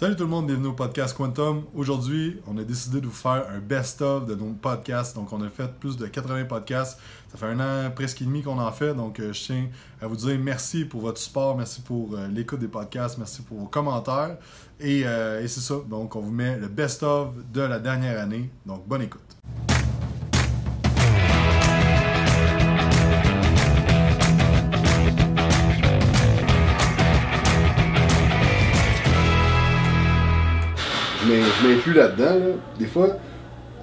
Salut tout le monde, bienvenue au podcast Quantum. Aujourd'hui, on a décidé de vous faire un best-of de nos podcasts. Donc, on a fait plus de 80 podcasts. Ça fait un an, presque et demi qu'on en fait. Donc, je tiens à vous dire merci pour votre support, merci pour l'écoute des podcasts, merci pour vos commentaires. Et c'est ça. Donc, on vous met le best-of de la dernière année. Donc, bonne écoute. Mais je m'inclus là-dedans, là. Des fois,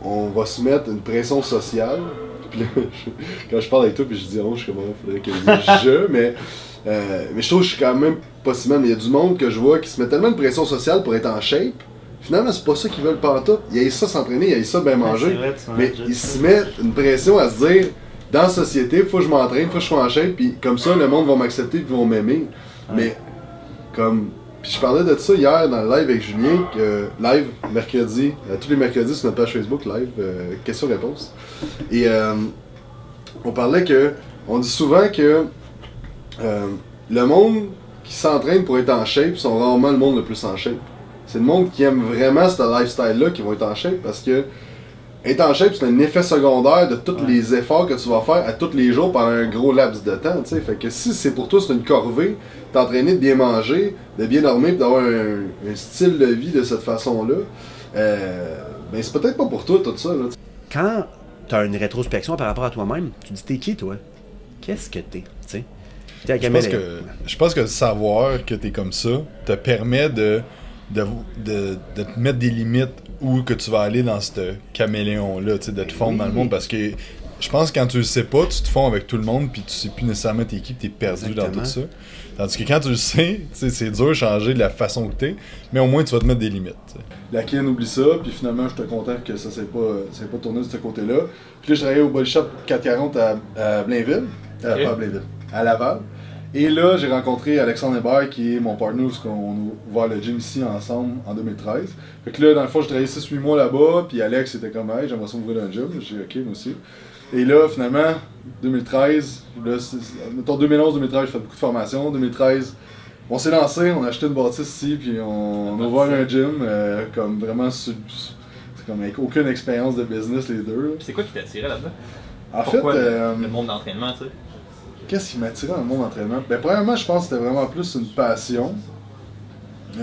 on va se mettre une pression sociale. Puis là, quand je parle avec toi, puis je dis « on », je suis comme « faudrait que je dise « je », mais je trouve que je suis quand même pas si mal. Mais il y a du monde que je vois qui se met tellement de pression sociale pour être en shape. Finalement, c'est pas ça qu'ils veulent pantoute. Ils aiment ça s'entraîner, ils aiment ça bien manger. Ouais, vrai, mais ils se mettent une pression à se dire « dans la société, faut que je m'entraîne, faut que je sois en shape, puis comme ça, le monde va m'accepter, puis vont m'aimer. Ouais. » Mais comme... Puis je parlais de ça hier dans le live avec Julien, live mercredi, tous les mercredis sur notre page Facebook, live, questions-réponses. Et on parlait que, on dit souvent que le monde qui s'entraîne pour être en shape sont rarement le monde le plus en shape. C'est le monde qui aime vraiment ce lifestyle-là qui vont être en shape parce que être en shape, c'est un effet secondaire de tous les efforts que tu vas faire à tous les jours pendant un gros laps de temps. T'sais. Fait que si c'est pour toi, c'est une corvée, t'entraîner de bien manger, de bien dormir, d'avoir un style de vie de cette façon-là, ben c'est peut-être pas pour toi tout ça. Là. Quand t'as une rétrospection par rapport à toi-même, tu te dis t'es qui toi? Qu'est-ce que t'es? Je pense que de savoir que t'es comme ça te permet de te mettre des limites où que tu vas aller dans ce caméléon-là, de te fondre dans le monde, parce que je pense que quand tu le sais pas, tu te fonds avec tout le monde puis tu sais plus nécessairement t'es qui, t'es perdu. Exactement. Dans tout ça. Tandis que quand tu le sais, c'est dur de changer de la façon que t'es, mais au moins tu vas te mettre des limites. T'sais. La Ken oublie ça, puis finalement je te contente que ça s'est pas tourné de ce côté-là. Puis là je travaillais au Body Shop 440 à Blainville, okay. Pas à Blainville, à Laval. Et là, j'ai rencontré Alexandre Hébert, qui est mon partner, parce qu'on a ouvert le gym ici ensemble en 2013. Fait que là, dans le fond, je travaillais 6-8 mois là-bas, puis Alex était comme « Hey, j'aimerais ça ouvrir un gym ». J'ai dit « Ok, moi aussi ». Et là, finalement, 2013, mettons 2011-2013, j'ai fait beaucoup de formations. 2013, on s'est lancé, on a acheté une bâtisse ici, puis on a ouvert un gym, comme vraiment, c'est comme avec aucune expérience de business les deux. Puis c'est quoi qui t'attirait là-dedans? En Pourquoi fait, le monde d'entraînement, tu sais? Qu'est-ce qui m'attirait dans le monde d'entraînement? Ben, premièrement, je pense que c'était vraiment plus une passion. Puis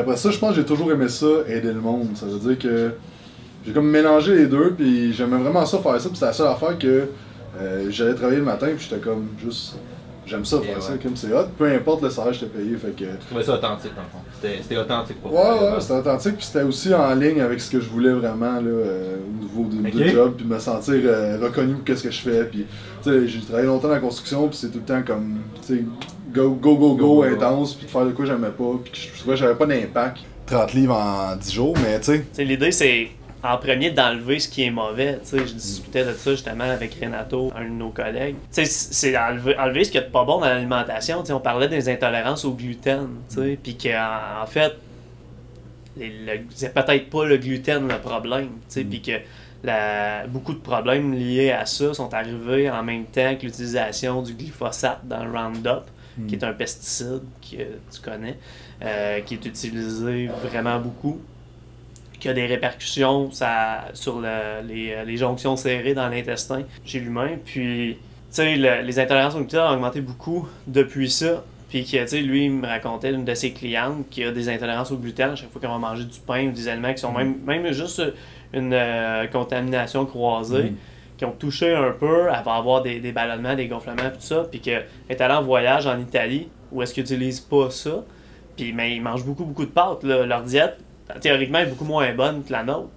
après ça, je pense que j'ai toujours aimé ça, aider le monde. Ça veut dire que j'ai comme mélangé les deux, puis j'aimais vraiment ça, faire ça. Puis c'était la seule affaire que j'allais travailler le matin, puis j'étais comme juste. J'aime ça, faire ça, comme c'est hot. Peu importe le salaire, je t'ai payé. Fait que... Tu trouvais ça authentique, dans le fond. C'était authentique pour toi. Ouais, c'était authentique, puis c'était aussi en ligne avec ce que je voulais vraiment, là, au niveau du job, puis me sentir reconnu pour qu'est-ce que je fais. Puis, tu sais, j'ai travaillé longtemps dans la construction, puis c'est tout le temps comme, tu sais, go, intense, puis de faire de quoi j'aimais pas, puis je trouvais que j'avais pas d'impact. 30 livres en 10 jours, mais tu sais. Tu sais, l'idée, c'est. En premier, d'enlever ce qui est mauvais. T'sais, je discutais de ça justement avec Renato, un de nos collègues. T'sais, c'est enlever ce qu'il y a de pas bon dans l'alimentation. T'sais, on parlait des intolérances au gluten. Puis qu'en fait, c'est peut-être pas le gluten le problème. Puis que beaucoup de problèmes liés à ça sont arrivés en même temps que l'utilisation du glyphosate dans le Roundup, qui est un pesticide que tu connais, qui est utilisé vraiment beaucoup. Qu'il y a des répercussions sur les jonctions serrées dans l'intestin chez l'humain. Puis, tu sais, les intolérances au gluten ont augmenté beaucoup depuis ça. Puis, tu sais, lui, il me racontait d'une de ses clientes qui a des intolérances au gluten à chaque fois qu'on va manger du pain ou des aliments qui sont même juste une contamination croisée, qui ont touché un peu. Elle va avoir des ballonnements, des gonflements, tout ça. Puis, qu'elle est allée en voyage en Italie où est-ce qu'ils n'utilisent pas ça. Puis, mais ils mangent beaucoup de pâtes, là. Leur diète, théoriquement, elle est beaucoup moins bonne que la nôtre.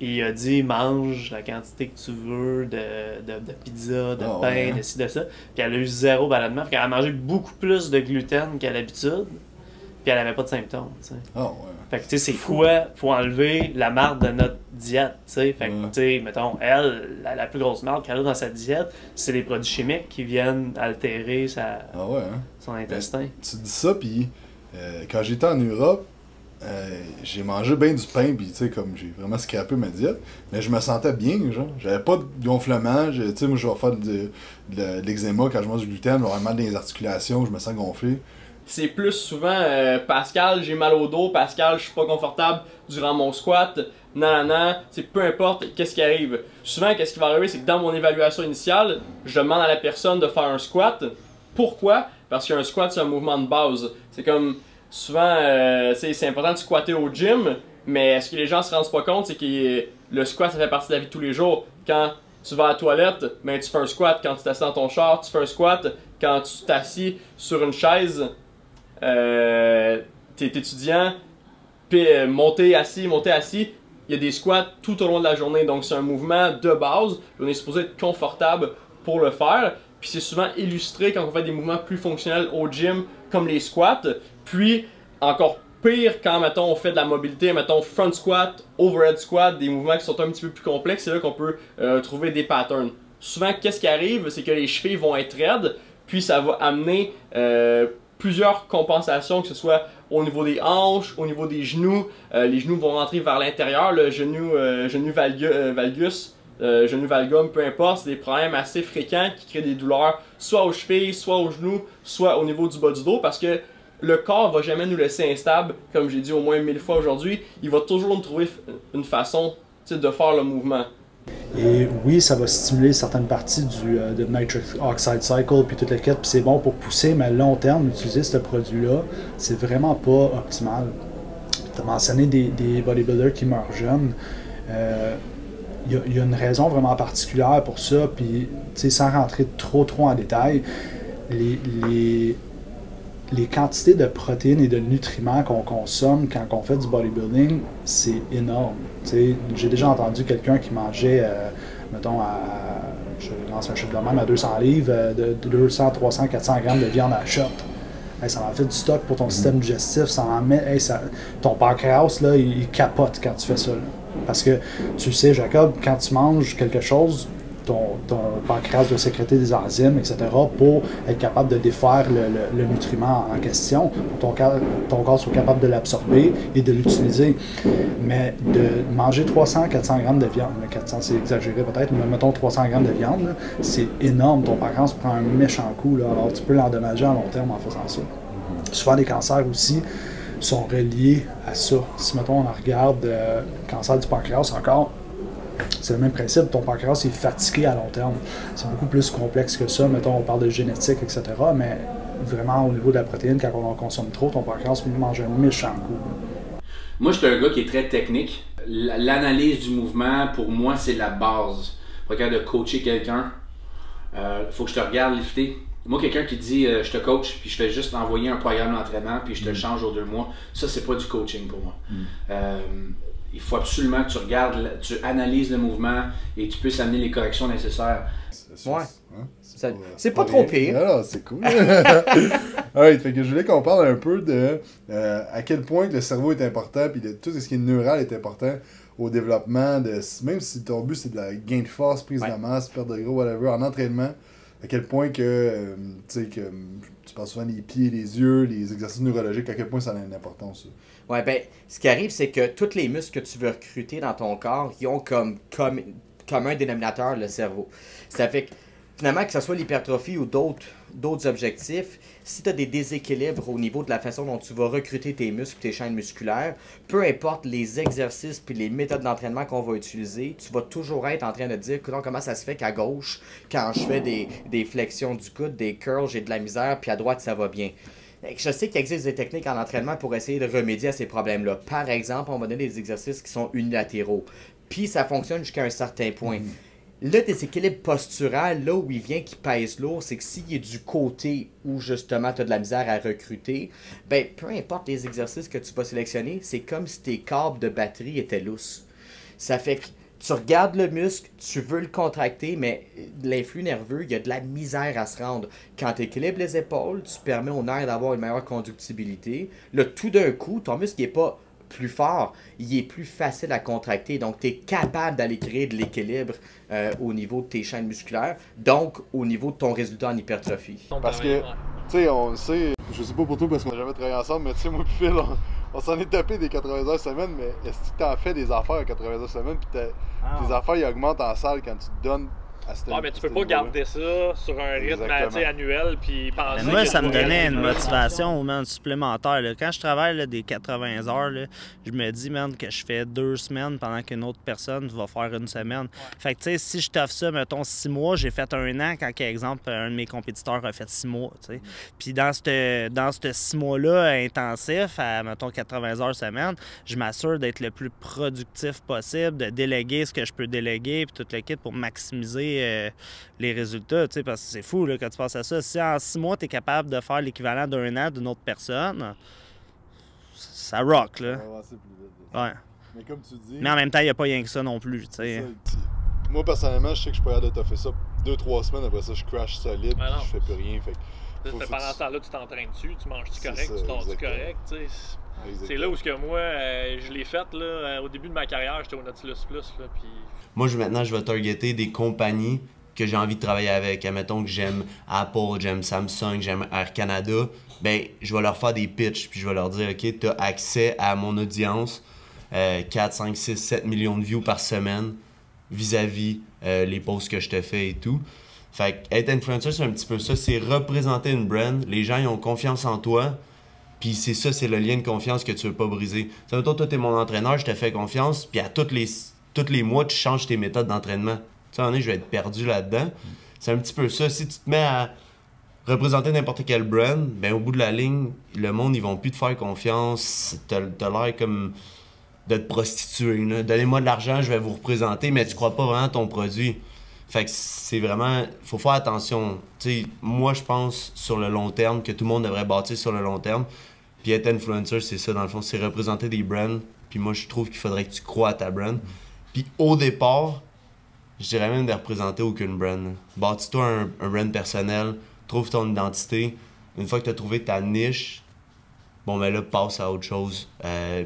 Il a dit, mange la quantité que tu veux de pizza, de pain, de ci, de ça. Puis elle a eu zéro ballonnement. Puis elle a mangé beaucoup plus de gluten qu'à l'habitude. Puis elle avait pas de symptômes. Fait que tu sais, c'est quoi? Faut enlever la marde de notre diète. T'sais. Fait que tu sais, mettons, elle, la plus grosse marde qu'elle a dans sa diète, c'est les produits chimiques qui viennent altérer son intestin. Ben, tu dis ça, puis quand j'étais en Europe, j'ai mangé bien du pain, puis tu sais, comme j'ai vraiment scrappé ma diète, mais je me sentais bien, genre. J'avais pas de gonflement, tu sais, moi je vais faire de l'eczéma quand je mange du gluten, je vais avoir mal dans les articulations, je me sens gonflé. c'est plus souvent Pascal, j'ai mal au dos, Pascal, je suis pas confortable durant mon squat, nanana, c'est peu importe qu'est-ce qui arrive. Souvent, qu'est-ce qui va arriver, c'est que dans mon évaluation initiale, je demande à la personne de faire un squat. Pourquoi? Parce qu'un squat, c'est un mouvement de base. C'est comme souvent, c'est important de squatter au gym, mais ce que les gens se rendent pas compte, c'est que le squat, ça fait partie de la vie de tous les jours. Quand tu vas à la toilette, ben, tu fais un squat. Quand tu t'assis dans ton char, tu fais un squat. Quand tu t'assis sur une chaise, t'es étudiant, puis monter, assis, il y a des squats tout au long de la journée. Donc c'est un mouvement de base. On est supposé être confortable pour le faire. Puis c'est souvent illustré quand on fait des mouvements plus fonctionnels au gym, comme les squats. Puis encore pire quand, mettons, on fait de la mobilité, mettons front squat, overhead squat, des mouvements qui sont un petit peu plus complexes, c'est là qu'on peut trouver des patterns. Souvent, qu'est-ce qui arrive, c'est que les chevilles vont être raides, puis ça va amener plusieurs compensations, que ce soit au niveau des hanches, au niveau des genoux. Les genoux vont rentrer vers l'intérieur, le genou valgum, peu importe, c'est des problèmes assez fréquents qui créent des douleurs soit aux chevilles, soit aux genoux, soit au niveau du bas du dos, parce que le corps va jamais nous laisser instable, comme j'ai dit au moins 1000 fois aujourd'hui. Il va toujours nous trouver une façon de faire le mouvement. Et oui, ça va stimuler certaines parties de nitric oxide cycle, puis toute la quête, puis c'est bon pour pousser, mais à long terme, utiliser ce produit-là, c'est vraiment pas optimal. Tu as mentionné des bodybuilders qui meurent jeunes. Il y a une raison vraiment particulière pour ça, puis sans rentrer trop en détail, les quantités de protéines et de nutriments qu'on consomme quand on fait du bodybuilding, c'est énorme. J'ai déjà entendu quelqu'un qui mangeait, mettons, je lance un chiffre de même, à 200 livres, de 200, 300, 400 grammes de viande à la shot. Hey, ça en fait du stock pour ton système digestif, ça en met, hey, ça, ton pancréas, là, il capote quand tu fais ça. Là. Parce que, tu sais, Jacob, quand tu manges quelque chose, ton pancréas doit sécréter des enzymes, etc., pour être capable de défaire le nutriment en question, pour que ton corps soit capable de l'absorber et de l'utiliser. Mais de manger 300, 400 grammes de viande, 400 c'est exagéré peut-être, mais mettons 300 grammes de viande, c'est énorme. Ton pancréas prend un méchant coup, là, alors tu peux l'endommager à long terme en faisant ça. Souvent, les cancers aussi sont reliés à ça. Si, mettons, on regarde le cancer du pancréas encore, c'est le même principe, ton pancréas est fatigué à long terme. C'est beaucoup plus complexe que ça, mettons on parle de génétique, etc. Mais vraiment au niveau de la protéine, quand on en consomme trop, ton pancréas mange un méchant coup. Moi je suis un gars qui est très technique. L'analyse du mouvement, pour moi, c'est la base. Pour quelqu'un de coacher quelqu'un, faut que je te regarde lifter. Moi, quelqu'un qui dit je te coach, puis je fais juste envoyer un programme d'entraînement, puis je te change aux 2 mois, ça c'est pas du coaching pour moi. Il faut absolument que tu regardes, tu analyses le mouvement et tu puisses amener les corrections nécessaires. Ouais. Hein? C'est pas trop pire. Alors, c'est cool. Alright, fait que je voulais qu'on parle un peu de à quel point le cerveau est important, puis de tout ce qui est neural est important au développement, de même si ton but c'est de la gain de force, prise de la masse, perte de gros, whatever, en entraînement, à quel point que, tu parles souvent des pieds, des yeux, les exercices neurologiques, à quel point ça a une importance. Ouais, ben, ce qui arrive, c'est que tous les muscles que tu veux recruter dans ton corps, ils ont comme un dénominateur le cerveau. Ça fait que, finalement, que ce soit l'hypertrophie ou d'autres objectifs, si tu as des déséquilibres au niveau de la façon dont tu vas recruter tes muscles, tes chaînes musculaires, peu importe les exercices puis les méthodes d'entraînement qu'on va utiliser, tu vas toujours être en train de dire comment ça se fait qu'à gauche, quand je fais des flexions du coude, des curls, j'ai de la misère, puis à droite, ça va bien. Je sais qu'il existe des techniques en entraînement pour essayer de remédier à ces problèmes-là. Par exemple, on va donner des exercices qui sont unilatéraux. Puis ça fonctionne jusqu'à un certain point. Le déséquilibre postural, là où il vient qui pèse lourd, c'est que s'il est du côté où justement tu as de la misère à recruter, ben peu importe les exercices que tu vas sélectionner, c'est comme si tes câbles de batterie étaient lousses. Ça fait que tu regardes le muscle, tu veux le contracter, mais l'influx nerveux, il y a de la misère à se rendre. Quand tu équilibres les épaules, tu permets aux nerfs d'avoir une meilleure conductibilité. Là, tout d'un coup, ton muscle n'est pas plus fort, il est plus facile à contracter. Donc, tu es capable d'aller créer de l'équilibre au niveau de tes chaînes musculaires, donc au niveau de ton résultat en hypertrophie. Parce que, tu sais, on le sait, je sais pas pour toi parce qu'on n'a jamais travaillé ensemble, mais tu sais, moi et Phil, on s'en est tapé des 80 heures semaine, mais est-ce que tu en fais des affaires à 80 heures semaine, puis tes affaires, ils augmentent en salle quand tu te donnes Ah, mais tu peux pas garder ça sur un rythme annuel puis penser. Moi, ça me donnait une motivation supplémentaire. Là. Quand je travaille des 80 heures, là, je me dis que je fais 2 semaines pendant qu'une autre personne va faire 1 semaine. Ouais. Fait que tu sais, si je t'offre ça, mettons 6 mois, j'ai fait 1 an quand, par exemple, un de mes compétiteurs a fait 6 mois. Mm. Puis dans ce dans 6 mois-là intensif, à mettons 80 heures semaine, je m'assure d'être le plus productif possible, de déléguer ce que je peux déléguer, puis tout le kit pour maximiser les résultats, parce que c'est fou là, quand tu penses à ça. Si en 6 mois, tu es capable de faire l'équivalent d'1 an d'une autre personne, ça rock, là. Ça va plus vite. Mais comme tu dis... Mais en même temps, il n'y a pas rien que ça non plus, tu sais. Moi, personnellement, je sais que je peux aller toffer ça 2-3 semaines, après ça, je crash solide, puis je fais plus rien. Fait que pendant ce temps-là, tu t'entraînes dessus, tu manges-tu correct, tu dors-tu correct, tu sais. C'est là où que moi, je l'ai fait là, au début de ma carrière, j'étais au Nautilus Plus. Là, puis... Moi, maintenant, je vais targeter des compagnies que j'ai envie de travailler avec. Admettons que j'aime Apple, j'aime Samsung, j'aime Air Canada. Ben, je vais leur faire des pitchs, puis je vais leur dire « Ok, tu as accès à mon audience, 4, 5, 6, 7 millions de views par semaine vis-à-vis les posts que je te fais et tout. » Fait que être influencer, c'est un petit peu ça. C'est représenter une brand. Les gens, ils ont confiance en toi. Puis c'est ça, c'est le lien de confiance que tu veux pas briser. Ça veut dire, toi, t'es mon entraîneur, je te fais confiance, puis à tous les mois, tu changes tes méthodes d'entraînement. Tu sais, en est, je vais être perdu là-dedans. C'est un petit peu ça. Si tu te mets à représenter n'importe quel brand, ben au bout de la ligne, le monde, ils vont plus te faire confiance. T'as l'air comme de te prostituer. Donnez-moi de l'argent, je vais vous représenter, mais tu crois pas vraiment à ton produit. Fait que c'est vraiment... Faut faire attention. Tu sais, moi, je pense sur le long terme, que tout le monde devrait bâtir sur le long terme. Puis être influencer, c'est ça, dans le fond. C'est représenter des brands. Puis moi, je trouve qu'il faudrait que tu crois à ta brand. Puis au départ, je dirais même de représenter aucune brand. Bâtis-toi un brand personnel. Trouve ton identité. Une fois que tu as trouvé ta niche, bon, mais là, passe à autre chose,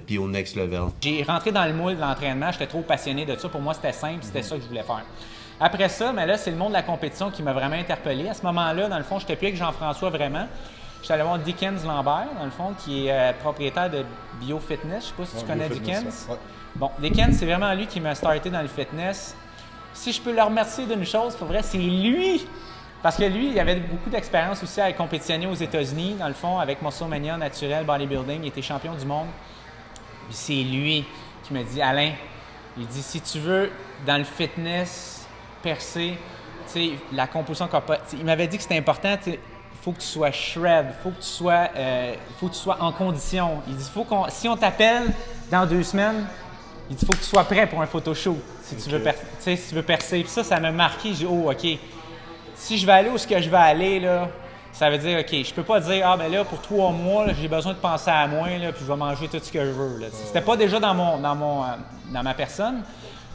puis au next level. J'ai rentré dans le moule de l'entraînement. J'étais trop passionné de ça. Pour moi, c'était simple. C'était ça que je voulais faire. Après ça, mais là, c'est le monde de la compétition qui m'a vraiment interpellé. À ce moment-là, dans le fond, j'étais plus avec Jean-François vraiment. J'étais allé voir Dickens Lambert, dans le fond, qui est propriétaire de BioFitness. Je sais pas si tu connais Dickens. Ouais. Bon, Dickens, c'est vraiment lui qui m'a starté dans le fitness. Si je peux le remercier d'une chose, pour vrai, c'est lui! Parce que lui, il avait beaucoup d'expérience aussi à compétitionner aux États-Unis, dans le fond, avec Musso Mania Naturel, bodybuilding. Il était champion du monde. Puis c'est lui qui m'a dit, Alain, il dit, si tu veux, dans le fitness, percer, la composition corporelle. Il m'avait dit que c'était important, il faut que tu sois shred, il faut que tu sois en condition. Il dit, si on t'appelle dans 2 semaines, il dit, faut que tu sois prêt pour un photoshoot si, si tu veux percer. Puis ça, ça m'a marqué, j'ai dit, oh, OK, si je vais aller où est-ce que je vais aller, là, ça veut dire, OK, je peux pas dire, ah, ben là, pour 3 mois, j'ai besoin de penser à moi, là, puis je vais manger tout ce que je veux. C'était pas déjà dans ma personne.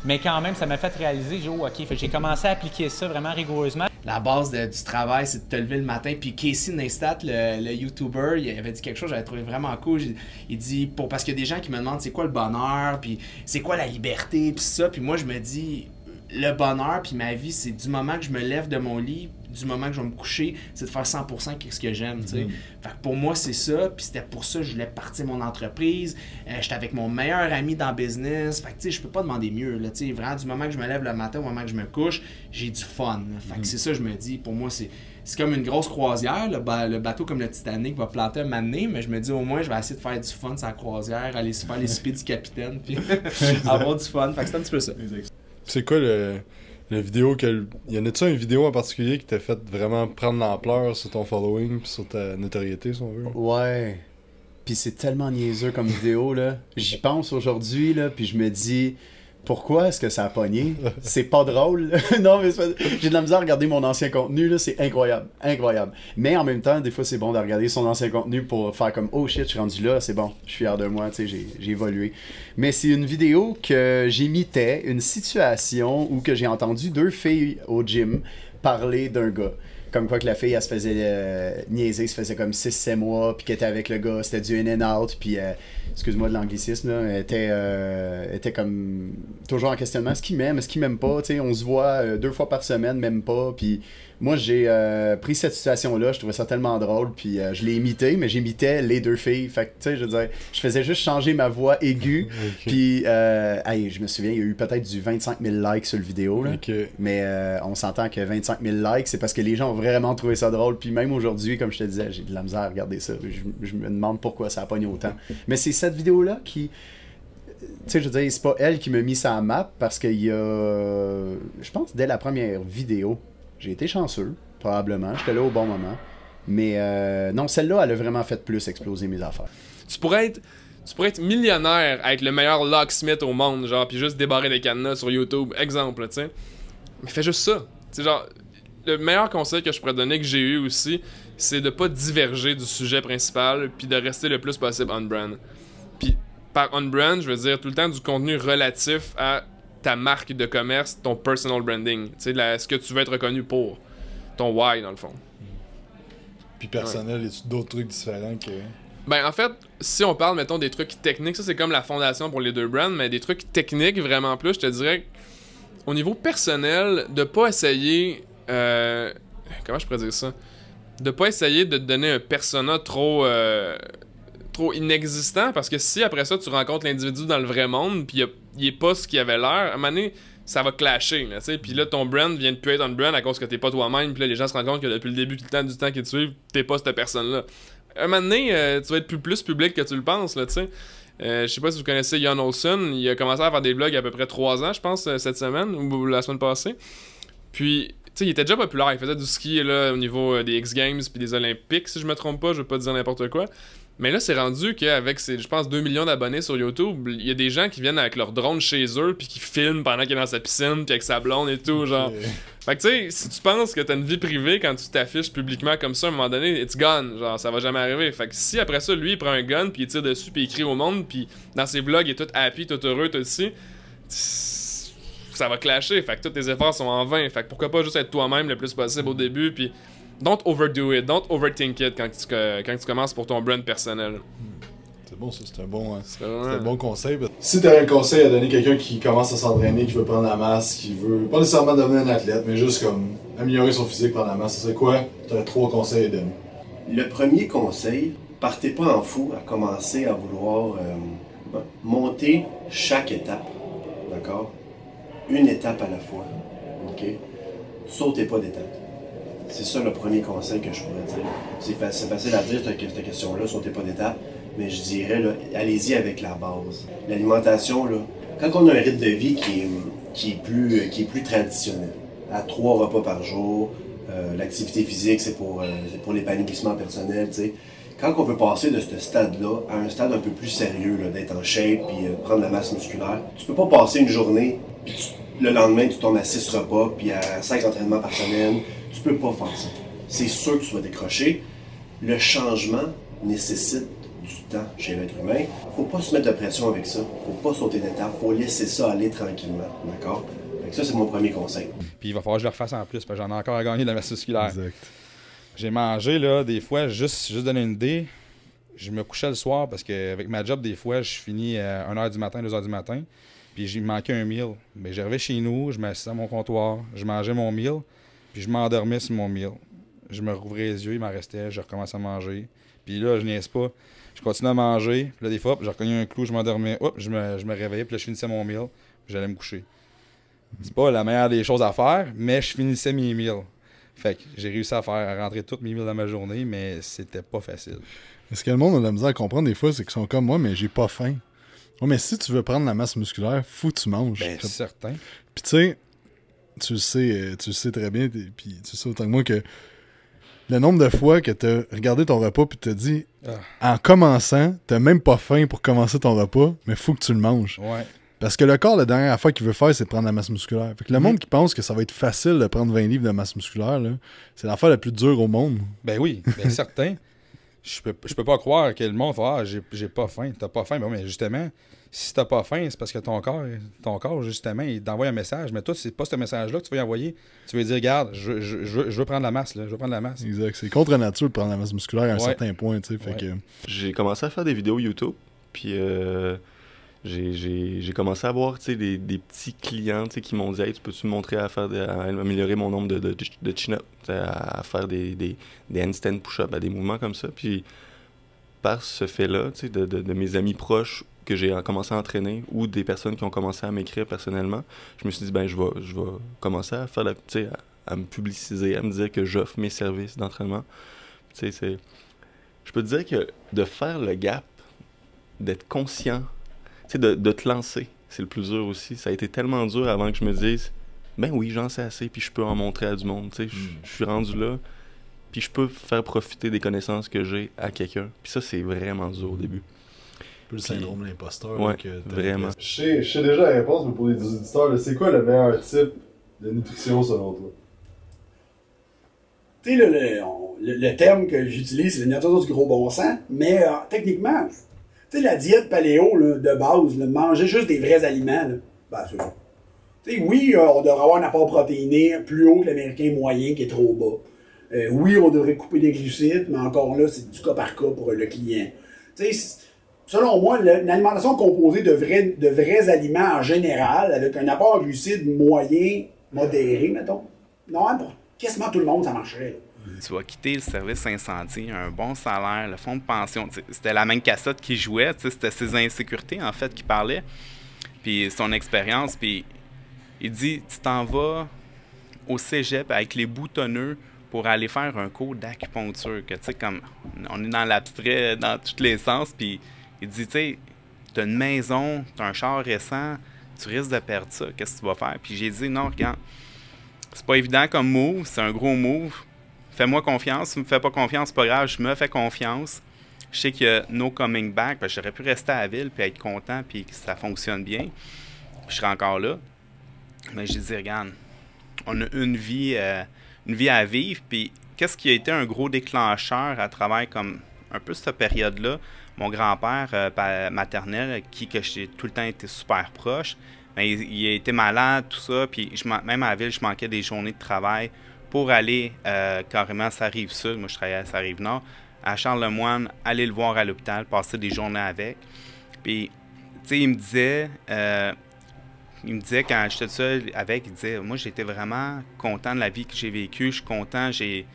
Mais quand même, ça m'a fait réaliser, j'ai dit, oh, OK, j'ai commencé à appliquer ça vraiment rigoureusement. La base du travail, c'est de te lever le matin. Puis Casey Neistat, le YouTuber, il avait dit quelque chose que j'avais trouvé vraiment cool. Il dit, parce qu'il y a des gens qui me demandent c'est quoi le bonheur, puis c'est quoi la liberté, puis ça. Puis moi, je me dis, le bonheur, puis ma vie, c'est du moment que je me lève de mon lit, du moment que je vais me coucher, c'est de faire 100% qu'est-ce que j'aime, tu sais. Fait que pour moi, c'est ça, puis c'était pour ça que je voulais partir mon entreprise. J'étais avec mon meilleur ami dans le business. Fait que, tu sais, je peux pas demander mieux, là, tu sais. Vraiment, du moment que je me lève le matin au moment que je me couche, j'ai du fun. Fait que c'est ça, je me dis, pour moi, c'est comme une grosse croisière. Le bateau comme le Titanic va planter un moment donné, mais je me dis, au moins, je vais essayer de faire du fun sur la croisière, aller se faire les soupers du capitaine, puis avoir du fun. Fait que c'est un petit peu ça. C'est quoi la vidéo que... Y en a-tu une vidéo en particulier qui t'a fait vraiment prendre l'ampleur sur ton following pis sur ta notoriété, si on veut? Ouais. Puis c'est tellement niaiseux comme vidéo, là. J'y pense aujourd'hui, là, puis je me dis... Pourquoi est-ce que ça a pogné? C'est pas drôle. Non, mais j'ai de la misère à regarder mon ancien contenu, là, c'est incroyable, incroyable. Mais en même temps, des fois, c'est bon de regarder son ancien contenu pour faire comme « Oh shit, je suis rendu là, c'est bon, je suis fier de moi, tu sais, j'ai évolué. » Mais c'est une vidéo que j'imitais, une situation où que j'ai entendu 2 filles au gym parler d'un gars. Comme quoi que la fille, elle se faisait niaiser, se faisait comme 6-7 mois, puis qu'elle était avec le gars, c'était du in and out, puis, excuse-moi de l'anglicisme, elle était comme toujours en questionnement, est-ce qu'il m'aime pas, tu sais, on se voit 2 fois par semaine, même pas, puis Moi, j'ai pris cette situation-là, je trouvais ça tellement drôle, puis je l'ai imité, mais j'imitais les deux filles. Fait que, tu sais, je veux dire, je faisais juste changer ma voix aiguë, okay. Puis, hey, je me souviens, il y a eu peut-être du 25 000 likes sur le vidéo, là, okay. Mais on s'entend que 25 000 likes, c'est parce que les gens ont vraiment trouvé ça drôle, puis même aujourd'hui, comme je te disais, j'ai de la misère à regarder ça, je me demande pourquoi ça a pogné autant. Mais c'est cette vidéo-là qui... Tu sais, je veux dire, c'est pas elle qui m'a mis ça en map, parce qu'il y a... Je pense, dès la première vidéo... J'ai été chanceux, probablement. J'étais là au bon moment. Mais non, celle-là, elle a vraiment fait plus exploser mes affaires. Tu pourrais être millionnaire à être le meilleur locksmith au monde, genre, puis juste débarrer des cadenas sur YouTube, exemple, tu sais. Mais fais juste ça. Tu sais, genre, le meilleur conseil que je pourrais donner, que j'ai eu aussi, c'est de pas diverger du sujet principal, puis de rester le plus possible on-brand. Puis par on-brand, je veux dire tout le temps du contenu relatif à... ta marque de commerce, ton personal branding, tu sais, ce que tu veux être reconnu pour, ton why dans le fond. Puis personnel, ouais. Y a d'autres trucs différents que... Ben en fait, si on parle, mettons, des trucs techniques, ça c'est comme la fondation pour les deux brands, mais des trucs techniques vraiment plus, je te dirais, au niveau personnel, de pas essayer, comment je pourrais dire ça, de pas essayer de te donner un persona trop... trop inexistant, parce que si après ça tu rencontres l'individu dans le vrai monde puis il est pas ce qu'il avait l'air, à un moment donné ça va clasher, tu sais, puis là ton brand vient de plus être un brand à cause que t'es pas toi-même, puis là les gens se rendent compte que depuis le début du temps qu'ils te suivent, t'es pas cette personne-là. À un moment donné, tu vas être plus public que tu le penses, là, tu sais. Je sais pas si vous connaissez John Olsen, il a commencé à faire des blogs il y a à peu près 3 ans, je pense, cette semaine ou la semaine passée, puis... Tu sais, il était déjà populaire, il faisait du ski là, au niveau des X Games puis des Olympiques, si je me trompe pas, je veux pas dire n'importe quoi. Mais là, c'est rendu qu'avec ses, je pense, 2 millions d'abonnés sur YouTube, il y a des gens qui viennent avec leur drone chez eux, puis qui filment pendant qu'il est dans sa piscine, puis avec sa blonde et tout, genre. Okay. Fait que tu sais, si tu penses que t'as une vie privée quand tu t'affiches publiquement comme ça, à un moment donné, it's gone, genre, ça va jamais arriver. Fait que si après ça, lui, il prend un gun, puis il tire dessus, puis il crie au monde, puis dans ses vlogs, il est tout happy, tout heureux, tout ici, ça va clasher. Fait que tous tes efforts sont en vain. Fait que pourquoi pas juste être toi-même le plus possible au début, puis... Don't overdo it, don't overthink it quand tu commences pour ton brand personnel. C'est bon ça, c'est un bon, conseil. Si tu as un conseil à donner à quelqu'un qui commence à s'entraîner, qui veut prendre la masse, qui veut pas nécessairement devenir un athlète, mais juste comme améliorer son physique, prendre la masse, c'est quoi? Tu as 3 conseils à donner. Le premier conseil, partez pas en fou à commencer à vouloir monter chaque étape, d'accord? Une étape à la fois, ok? Sautez pas d'étape. C'est ça le premier conseil que je pourrais dire. C'est facile à dire, cette question-là, sautez pas d'étape, mais je dirais, allez-y avec la base. L'alimentation, là, quand on a un rythme de vie qui est plus traditionnel, à 3 repas par jour, l'activité physique, c'est pour l'épanouissement personnel, tu sais. Quand on veut passer de ce stade-là à un stade un peu plus sérieux, d'être en shape puis prendre la masse musculaire, tu peux pas passer une journée, puis le lendemain, tu tombes à 6 repas, puis à 5 entraînements par semaine. Tu peux pas faire ça. C'est sûr que tu vas décrocher. Le changement nécessite du temps chez l'être humain. Faut pas se mettre de pression avec ça. Faut pas sauter d'étape. Faut laisser ça aller tranquillement. D'accord? Ça, c'est mon premier conseil. Puis il va falloir que je le refasse en plus, parce que j'en ai encore à gagner de la masse musculaire. Exact. J'ai mangé, là, des fois, juste donner une idée, je me couchais le soir parce qu'avec ma job, des fois, je finis à 1h du matin, 2h du matin, puis il me manquait un meal. Mais j'arrivais chez nous, je m'assisais à mon comptoir, je mangeais mon meal. Puis je m'endormais sur mon meal. Je me rouvrais les yeux, il m'en restait, je recommençais à manger. Puis là, je niaise pas. Je continuais à manger. Puis là, des fois, je recognais un clou, je m'endormais. Hop, je me réveillais, puis là, je finissais mon meal. J'allais me coucher. C'est pas la meilleure des choses à faire, mais je finissais mes meals. Fait que j'ai réussi à rentrer toutes mes meals dans ma journée, mais c'était pas facile. Ce que le monde a de la misère à comprendre des fois, c'est qu'ils sont comme moi, mais j'ai pas faim. Oh, mais si tu veux prendre la masse musculaire, faut que tu manges. Ben, c'est certain. Puis tu sais... Tu le sais très bien, puis tu sais autant que moi que le nombre de fois que tu as regardé ton repas puis tu t'as dit, en commençant, t'as même pas faim pour commencer ton repas, mais faut que tu le manges. Ouais. Parce que le corps, la dernière affaire qu'il veut faire, c'est de prendre la masse musculaire. Fait que le monde qui pense que ça va être facile de prendre 20 livres de masse musculaire, c'est l'affaire la plus dure au monde. Ben oui, bien certain. Je peux pas croire que le monde va dire, j'ai pas faim, t'as pas faim. Ben oui, mais justement... Si t'as pas faim, c'est parce que ton corps, justement, il t'envoie un message. Mais toi, c'est pas ce message-là que tu veux y envoyer. Tu veux dire, regarde, je veux prendre la masse, là. Je veux prendre la masse. Exact. C'est contre nature de prendre la masse musculaire à un certain point, tu sais. Fait que... J'ai commencé à faire des vidéos YouTube, puis j'ai commencé à avoir des petits clients qui m'ont dit « Hey, tu peux-tu me montrer à améliorer mon nombre de chin-up, à faire des handstand push-up, à des mouvements comme ça. » Puis par ce fait-là, de mes amis proches que j'ai commencé à entraîner ou des personnes qui ont commencé à m'écrire personnellement, je me suis dit « Ben, je vais commencer à faire la à me publiciser, à me dire que j'offre mes services d'entraînement. » Je peux te dire que de faire le gap, d'être conscient, de te lancer, c'est le plus dur aussi. Ça a été tellement dur avant que je me dise « Ben oui, j'en sais assez, puis je peux en montrer à du monde. » Je suis rendu là, puis je peux faire profiter des connaissances que j'ai à quelqu'un. Puis ça, c'est vraiment dur au début. Un peu le syndrome de l'imposteur. Ouais, vraiment. Je sais déjà la réponse, mais pour les auditeurs, c'est quoi le meilleur type de nutrition selon toi? Tu sais, le terme que j'utilise, c'est le nettoyage du gros bon sens, mais techniquement, tu sais, la diète paléo là, de base, là, manger juste des vrais aliments, là, ben c'est ça. Tu sais, oui, on devrait avoir un apport protéiné plus haut que l'américain moyen qui est trop bas. Oui, on devrait couper des glucides, mais encore là, c'est du cas par cas pour le client. Tu sais, selon moi, une alimentation composée de vrais aliments en général, avec un apport glucide moyen, modéré, mettons, non, pour quasiment tout le monde, ça marcherait. Tu vas quitter le service incendie, un bon salaire, le fonds de pension. C'était la même cassette qui jouait, c'était ses insécurités, en fait, qui parlait, puis son expérience. Puis il dit, tu t'en vas au cégep avec les boutonneux pour aller faire un cours d'acupuncture. Que tu sais, comme on est dans l'abstrait, dans tous les sens, puis il dit, tu sais, t'as une maison, t'as un char récent, tu risques de perdre ça, qu'est-ce que tu vas faire? Puis j'ai dit, non, regarde, c'est pas évident comme move, c'est un gros move. Fais-moi confiance, tu me fais pas confiance, c'est pas grave, je me fais confiance. Je sais qu'il y a no coming back, parce que j'aurais pu rester à la ville, puis être content, puis que ça fonctionne bien. Puis je serais encore là. Mais j'ai dit, regarde, on a une vie à vivre, puis qu'est-ce qui a été un gros déclencheur à travers comme un peu cette période-là? Mon grand-père maternel, que j'ai tout le temps été super proche, mais il a été malade, tout ça, puis même à la ville, je manquais des journées de travail pour aller carrément à sa Rive-Sud, moi je travaillais à sa Rive-Nord, à Charles Le Moine, aller le voir à l'hôpital, passer des journées avec. Puis, tu sais, il me disait quand j'étais seul avec, il disait, moi j'étais vraiment content de la vie que j'ai vécue, je suis content, j'ai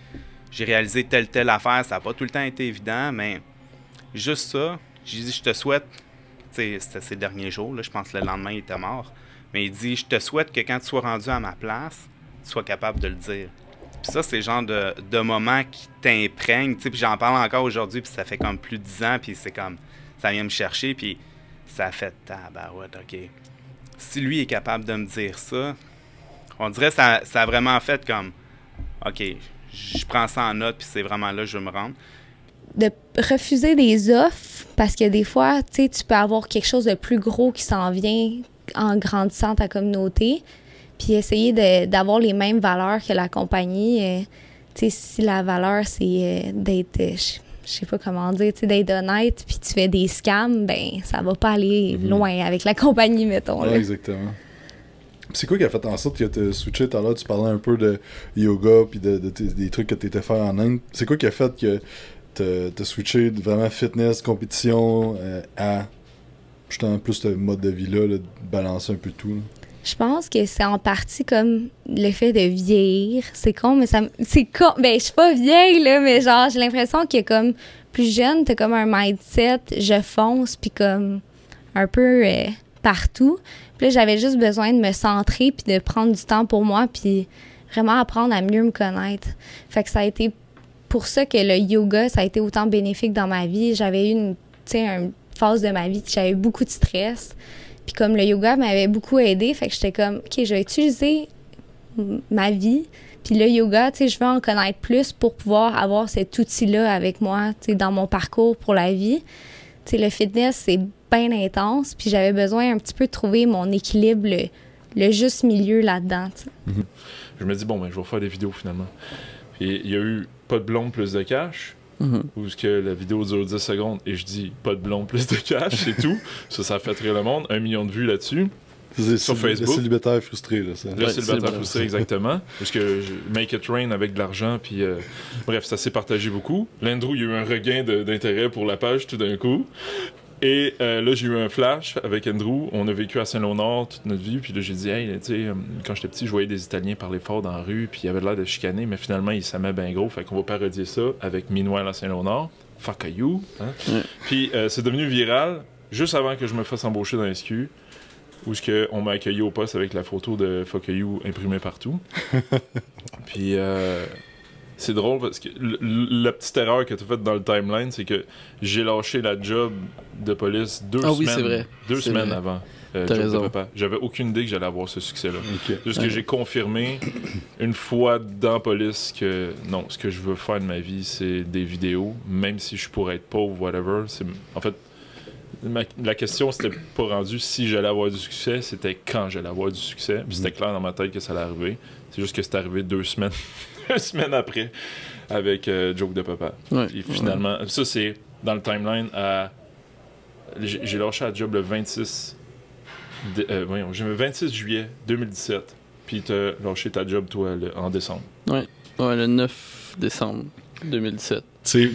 réalisé telle affaire, ça n'a pas tout le temps été évident, mais juste ça, j'ai dit, je te souhaite, tu sais, c'était ses derniers jours, là, je pense que le lendemain il était mort, mais il dit, je te souhaite que quand tu sois rendu à ma place, tu sois capable de le dire. Puis ça, c'est le genre de moment qui t'imprègne. Puis j'en parle encore aujourd'hui, puis ça fait comme plus de 10 ans, puis c'est comme, ça vient me chercher, puis ça a fait tabarouette, OK. Si lui est capable de me dire ça, on dirait que ça a vraiment fait comme, OK, je prends ça en note, puis c'est vraiment là que je veux me rendre. De refuser des offres, parce que des fois, tu sais, tu peux avoir quelque chose de plus gros qui s'en vient en grandissant ta communauté, puis essayer d'avoir les mêmes valeurs que la compagnie. Tu sais, si la valeur, c'est d'être, je sais pas comment dire, tu sais, d'être honnête, puis tu fais des scams, ben ça va pas aller loin avec la compagnie, mettons. Ouais, là. Exactement. C'est quoi qui a fait en sorte que tu as switché tout à l'heure, tu parlais un peu de yoga, puis des trucs que tu étais faire en Inde. C'est quoi qui a fait que tu as switché de vraiment fitness, compétition, à justement plus ce mode de vie-là, de balancer un peu tout, là? Je pense que c'est en partie comme le fait de vieillir. C'est con, mais ça... C'est con... Ben, je suis pas vieille, là, mais genre, j'ai l'impression que comme plus jeune, t'as comme un mindset, je fonce, puis comme un peu partout. Puis là, j'avais juste besoin de me centrer, puis de prendre du temps pour moi, puis vraiment apprendre à mieux me connaître. Fait que ça a été pour ça que le yoga, ça a été autant bénéfique dans ma vie. J'avais eu une phase de ma vie que j'avais beaucoup de stress. Puis comme le yoga m'avait beaucoup aidé, fait que j'étais comme, OK, je vais utiliser ma vie. Puis le yoga, tu sais, je veux en connaître plus pour pouvoir avoir cet outil-là avec moi, tu sais, dans mon parcours pour la vie. Tu sais, le fitness, c'est bien intense. Puis j'avais besoin un petit peu de trouver mon équilibre, le juste milieu là-dedans, tu sais. Je me dis, bon, ben, je vais faire des vidéos finalement. Puis il y a eu pas de blonde, plus de cash. Ou ce que la vidéo dure 10 secondes et je dis pas de blond, plus de cash, c'est tout. Ça a fait rire le monde. 1 million de vues là-dessus. Sur Facebook. Le célibataire frustré. Là, le célibataire frustré, exactement. Parce que Make It Rain avec de l'argent, puis bref, ça s'est partagé beaucoup. L'Andrew, il y a eu un regain d'intérêt pour la page tout d'un coup. Et là, j'ai eu un flash avec Andrew. On a vécu à Saint-Léonard toute notre vie. Puis là, j'ai dit, hey, tu sais, quand j'étais petit, je voyais des Italiens parler fort dans la rue. Puis il avait l'air de chicaner, mais finalement, ils s'amaient bien gros. Fait qu'on va parodier ça avec Minoël à Saint-Léonard. Fuck you. Hein? Puis c'est devenu viral juste avant que je me fasse embaucher dans SQ. Où on m'a accueilli au poste avec la photo de Fuck you imprimée partout. Puis c'est drôle parce que la petite erreur que tu as faite dans le timeline, c'est que j'ai lâché la job de police deux semaines avant. J'avais aucune idée que j'allais avoir ce succès-là. Juste que j'ai confirmé une fois dans police que non, ce que je veux faire de ma vie, c'est des vidéos, même si je pourrais être pauvre, whatever. En fait, la question, c'était pas rendu si j'allais avoir du succès, c'était quand j'allais avoir du succès. Puis c'était clair dans ma tête que ça allait arriver. C'est juste que c'est arrivé deux semaines après avec Joke de Papa. Ouais. Et finalement, ça, c'est dans le timeline. J'ai lâché la job le 26 juillet 2017. Puis t'as lâché ta job, toi, en décembre. Ouais, le 9 décembre 2017. Tu sais,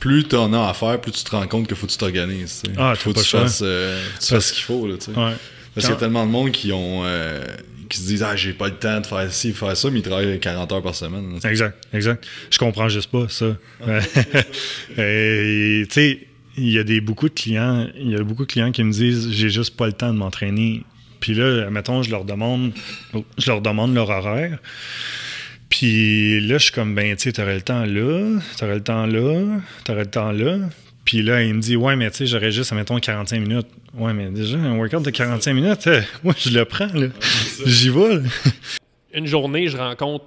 plus t'en as à faire, plus tu te rends compte qu'il faut que tu t'organises. Faut que tu fasses ce qu'il faut. Là, ouais. Parce qu'il y a tellement de monde qui se disent « Ah, j'ai pas le temps de faire ci, de faire ça », mais ils travaillent 40 heures par semaine. Là, exact. Je comprends juste pas ça. Tu sais, il y a beaucoup de clients qui me disent « J'ai juste pas le temps de m'entraîner ». Puis là, mettons, je leur demande leur horaire. Puis là, je suis comme, ben, tu sais, t'aurais le temps là. Puis là, il me dit, ouais, mais tu sais, j'aurais juste, mettons, 45 minutes. Ouais, mais déjà, un workout de 45 minutes, moi, je le prends, là. J'y vais, là. Une journée, je rencontre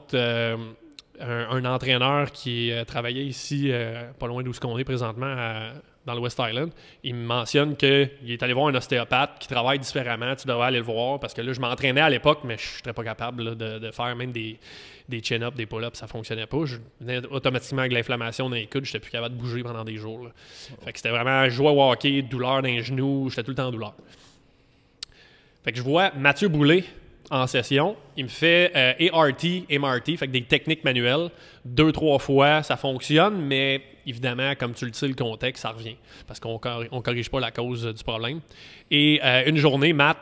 un entraîneur qui travaillait ici, pas loin d'où on est présentement, dans le West Island. Il me mentionne qu'il est allé voir un ostéopathe qui travaille différemment. Tu devrais aller le voir parce que là, je m'entraînais à l'époque, mais je ne serais pas capable là, de faire même des chin-ups, des pull-ups, ça ne fonctionnait pas. Je venais automatiquement avec l'inflammation dans les coudes, je n'étais plus capable de bouger pendant des jours. Là. Fait que c'était vraiment joie au hockey, douleur dans les genoux, j'étais tout le temps en douleur. Fait que je vois Mathieu Boulay en session, il me fait ART, MRT, fait que des techniques manuelles. 2-3 fois, ça fonctionne, mais évidemment, comme tu le sais, le contexte, ça revient. Parce qu'on ne corrige pas la cause du problème. Et une journée, Matt,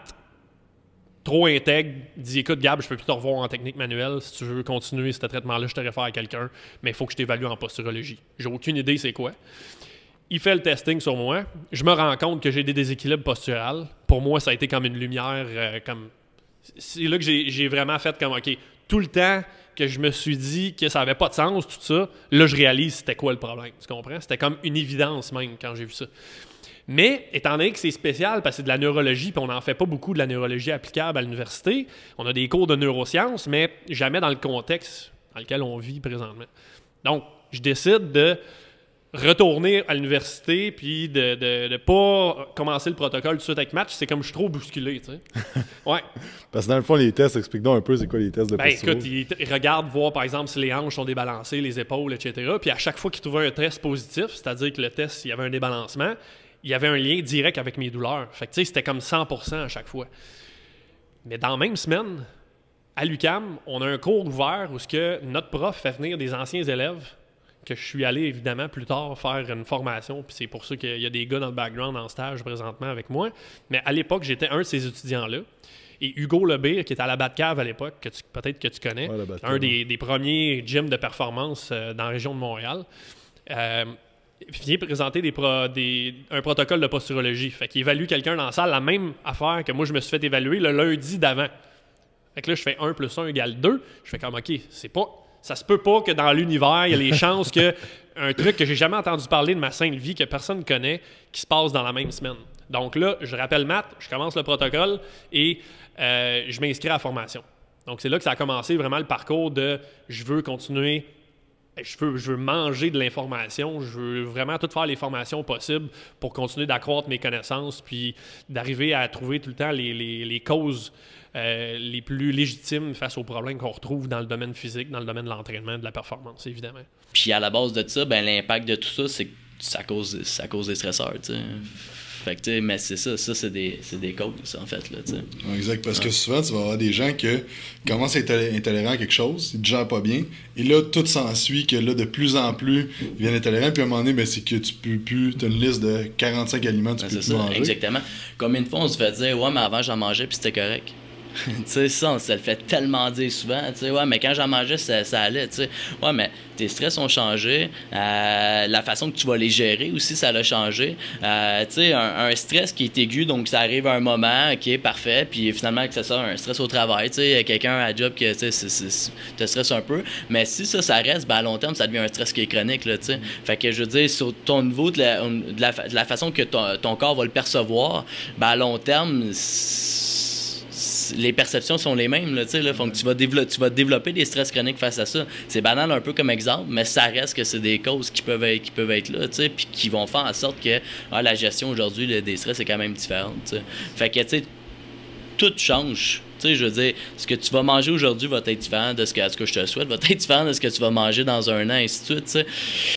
trop intègre, dit « Écoute, Gab, je peux plus te revoir en technique manuelle. Si tu veux continuer ce traitement-là, je te réfère à quelqu'un, mais il faut que je t'évalue en posturologie. » J'ai aucune idée c'est quoi. Il fait le testing sur moi. Je me rends compte que j'ai des déséquilibres posturales. Pour moi, ça a été comme une lumière, comme... C'est là que j'ai vraiment fait comme, OK, tout le temps que je me suis dit que ça n'avait pas de sens, tout ça, là, je réalise c'était quoi le problème, tu comprends? C'était comme une évidence même quand j'ai vu ça. Mais étant donné que c'est spécial, parce que c'est de la neurologie, puis on n'en fait pas beaucoup de la neurologie applicable à l'université, on a des cours de neurosciences, mais jamais dans le contexte dans lequel on vit présentement. Donc, je décide de retourner à l'université puis de ne pas commencer le protocole tout de suite avec match, c'est comme je suis trop bousculé, tu sais. Ouais. Parce que dans le fond, les tests, explique-nous un peu c'est quoi les tests de posture. Écoute, ils regardent voir par exemple si les hanches sont débalancées, les épaules, etc. Puis à chaque fois qu'ils trouvaient un test positif, c'est-à-dire que le test, s'il y avait un débalancement, il y avait un lien direct avec mes douleurs. Fait que tu sais, c'était comme 100% à chaque fois. Mais dans la même semaine, à l'UQAM, on a un cours ouvert où notre prof fait venir des anciens élèves que je suis allé, évidemment, plus tard faire une formation. Puis c'est pour ça qu'il y a des gars dans le background en stage présentement avec moi. Mais à l'époque, j'étais un de ces étudiants-là. Et Hugo Le Bire, qui était à la Batcave à l'époque, peut-être que tu connais, ouais, un des premiers gyms de performance dans la région de Montréal, vient présenter un protocole de posturologie. Fait qu'il évalue quelqu'un dans la salle, la même affaire que moi, je me suis fait évaluer le lundi d'avant. Fait que là, je fais 1 plus 1 égale 2. Je fais comme, OK, c'est pas... Ça se peut pas que dans l'univers, il y a les chances que un truc que j'ai jamais entendu parler de ma sainte vie, que personne ne connaît, qui se passe dans la même semaine. Donc là, je rappelle Matt, je commence le protocole et je m'inscris à la formation. Donc c'est là que ça a commencé vraiment le parcours de je veux continuer, je veux manger de l'information, je veux vraiment tout faire les formations possibles pour continuer d'accroître mes connaissances puis d'arriver à trouver tout le temps les causes les plus légitimes face aux problèmes qu'on retrouve dans le domaine physique, dans le domaine de l'entraînement, de la performance, évidemment. Puis à la base de ça, ben, l'impact de tout ça, c'est que ça cause des stresseurs. T'sais. Fait que, tu sais, mais c'est ça, c'est des causes, en fait, là, tu sais. Exact, parce que souvent, tu vas avoir des gens qui commencent à être intolérants à quelque chose, ils ne gèrent pas bien, et là, tout s'ensuit que là, de plus en plus, ils viennent intolérants, puis à un moment donné, ben, c'est que tu peux plus, tu as une liste de 45 aliments, tu peux plus manger. Exactement. Combien de fois on se fait dire, ouais, mais avant, j'en mangeais, puis c'était correct. Tu sais, ça, on se le fait tellement dire souvent. Tu sais, ouais, mais quand j'en mangeais, ça allait. Tu sais, ouais, mais tes stress ont changé. La façon que tu vas les gérer aussi, ça l'a changé. Tu sais, un stress qui est aigu, donc ça arrive à un moment, ok, parfait. Puis finalement, que ça sort un stress au travail. Tu sais, quelqu'un à job qui te stresse un peu. Mais si ça reste, ben à long terme, ça devient un stress qui est chronique, là, tu sais. Fait que je veux dire, sur ton niveau de la façon que ton corps va le percevoir, ben à long terme, les perceptions sont les mêmes, là, tu sais, là. Fait que tu vas développer des stress chroniques face à ça. C'est banal un peu comme exemple, mais ça reste que c'est des causes qui peuvent être là, tu sais, puis qui vont faire en sorte que la gestion aujourd'hui des stress est quand même différente, tu sais. Fait que, tu sais, tout change. Tu sais, je veux dire, ce que tu vas manger aujourd'hui va être différent de ce que je te souhaite, va être différent de ce que tu vas manger dans un an, ainsi de suite, tu sais.